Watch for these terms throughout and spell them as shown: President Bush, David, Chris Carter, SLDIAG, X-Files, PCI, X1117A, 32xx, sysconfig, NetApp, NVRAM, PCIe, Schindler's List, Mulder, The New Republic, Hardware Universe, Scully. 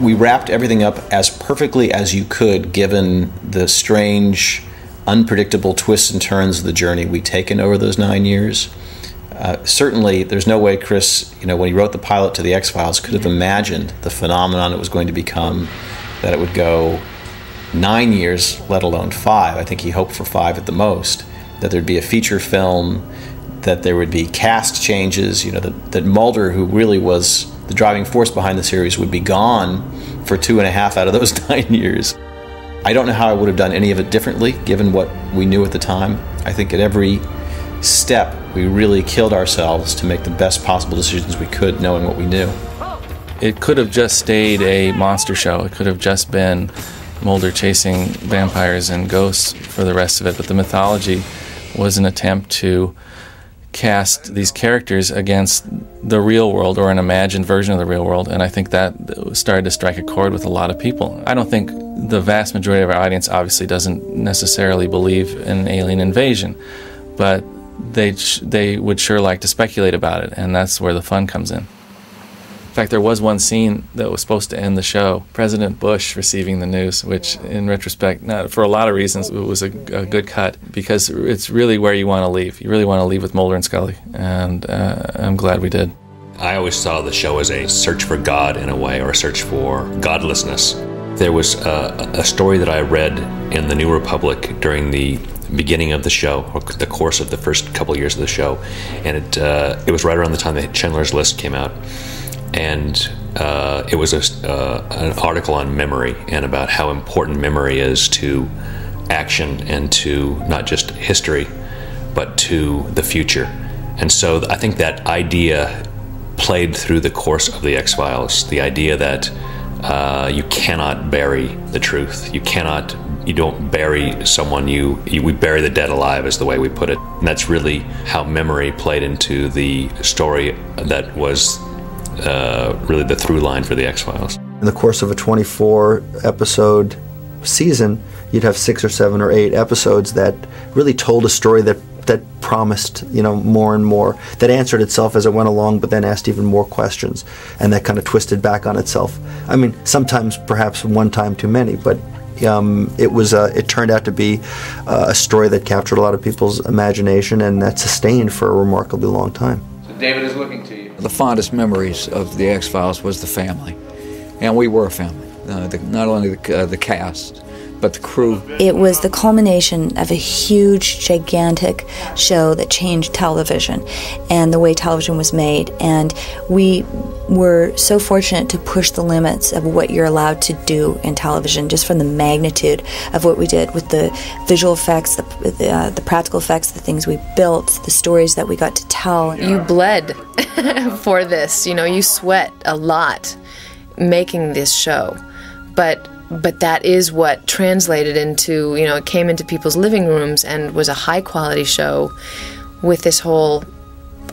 we wrapped everything up as perfectly as you could, given the strange, unpredictable twists and turns of the journey we'd taken over those 9 years. Certainly, there's no way Chris, when he wrote the pilot to The X-Files, could have imagined the phenomenon it was going to become, that it would go 9 years, let alone 5. I think he hoped for 5 at the most, that there'd be a feature film, that there would be cast changes, that Mulder, who really was the driving force behind the series, would be gone for 2.5 out of those 9 years. I don't know how I would have done any of it differently, given what we knew at the time. I think at every step, we really killed ourselves to make the best possible decisions we could, knowing what we knew. It could have just stayed a monster show. It could have just been Mulder chasing vampires and ghosts for the rest of it, but the mythology was an attempt to cast these characters against the real world, or an imagined version of the real world, and I think that started to strike a chord with a lot of people. I don't think the vast majority of our audience obviously doesn't necessarily believe in alien invasion, but they would sure like to speculate about it, and that's where the fun comes in. In fact, there was one scene that was supposed to end the show, President Bush receiving the news, which in retrospect, for a lot of reasons, it was a good cut, because it's really where you want to leave. You really want to leave with Mulder and Scully, and I'm glad we did. I always saw the show as a search for God in a way, or a search for godlessness. There was a story that I read in The New Republic during the beginning of the show, or the course of the first couple years of the show, and it was right around the time that Schindler's List came out. And it was an article on memory, and about how important memory is to action, and to not just history, but to the future. And so I think that idea played through the course of The X-Files, the idea that you cannot bury the truth. You don't bury someone, we bury the dead alive, is the way we put it. And that's really how memory played into the story that was really the through line for The X-Files. In the course of a 24-episode season, you'd have 6 or 7 or 8 episodes that really told a story that promised, more and more, that answered itself as it went along, but then asked even more questions, and that kind of twisted back on itself. I mean, sometimes perhaps one time too many, but it turned out to be a story that captured a lot of people's imagination, and that sustained for a remarkably long time. So David is looking to you. The fondest memories of The X-Files was the family, and we were a family, not only the cast, but the crew. It was the culmination of a huge, gigantic show that changed television and the way television was made, and we were so fortunate to push the limits of what you're allowed to do in television, just from the magnitude of what we did with the visual effects, the practical effects, the things we built, the stories that we got to tell. You bled for this, you sweat a lot making this show, but that is what translated into, it came into people's living rooms and was a high quality show with this whole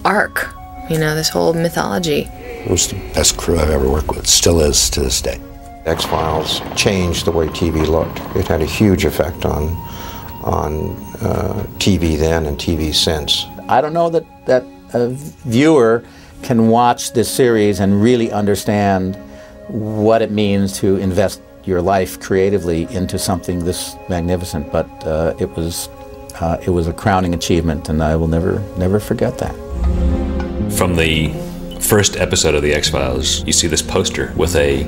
arc, this whole mythology. It was the best crew I've ever worked with, still is to this day. X-Files changed the way TV looked. It had a huge effect on TV then and TV since. I don't know that a viewer can watch this series and really understand what it means to invest your life creatively into something this magnificent, but it was a crowning achievement, and I will never forget that. From the first episode of The X-Files, you see this poster with a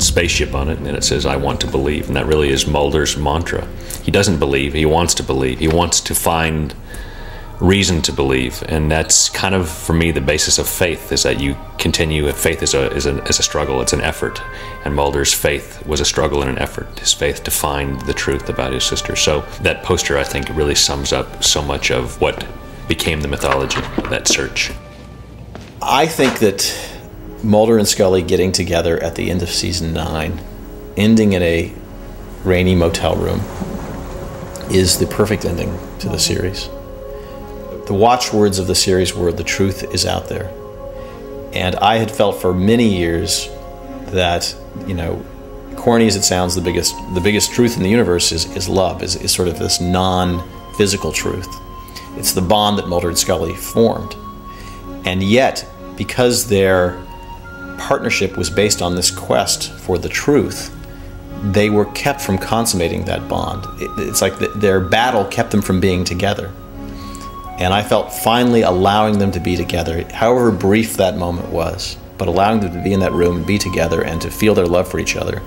spaceship on it, and it says, "I want to believe," and that really is Mulder's mantra. He doesn't believe, he wants to believe. He wants to find reason to believe, and that's kind of, for me, the basis of faith, is that you continue. Faith is a struggle, it's an effort, and Mulder's faith was a struggle and an effort, his faith to find the truth about his sister. So that poster, I think, really sums up so much of what became the mythology of that search. I think that Mulder and Scully getting together at the end of season 9, ending in a rainy motel room, is the perfect ending to the series. The watchwords of the series were, "The truth is out there." And I had felt for many years that, corny as it sounds, the biggest truth in the universe is love, is sort of this non-physical truth. It's the bond that Mulder and Scully formed. And yet, because their partnership was based on this quest for the truth, they were kept from consummating that bond. It's like their battle kept them from being together. And I felt finally allowing them to be together, however brief that moment was, but allowing them to be in that room and be together and to feel their love for each other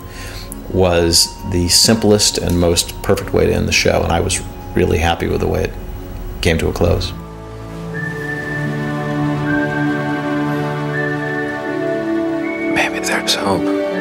was the simplest and most perfect way to end the show. And I was really happy with the way it came to a close. Maybe there's hope.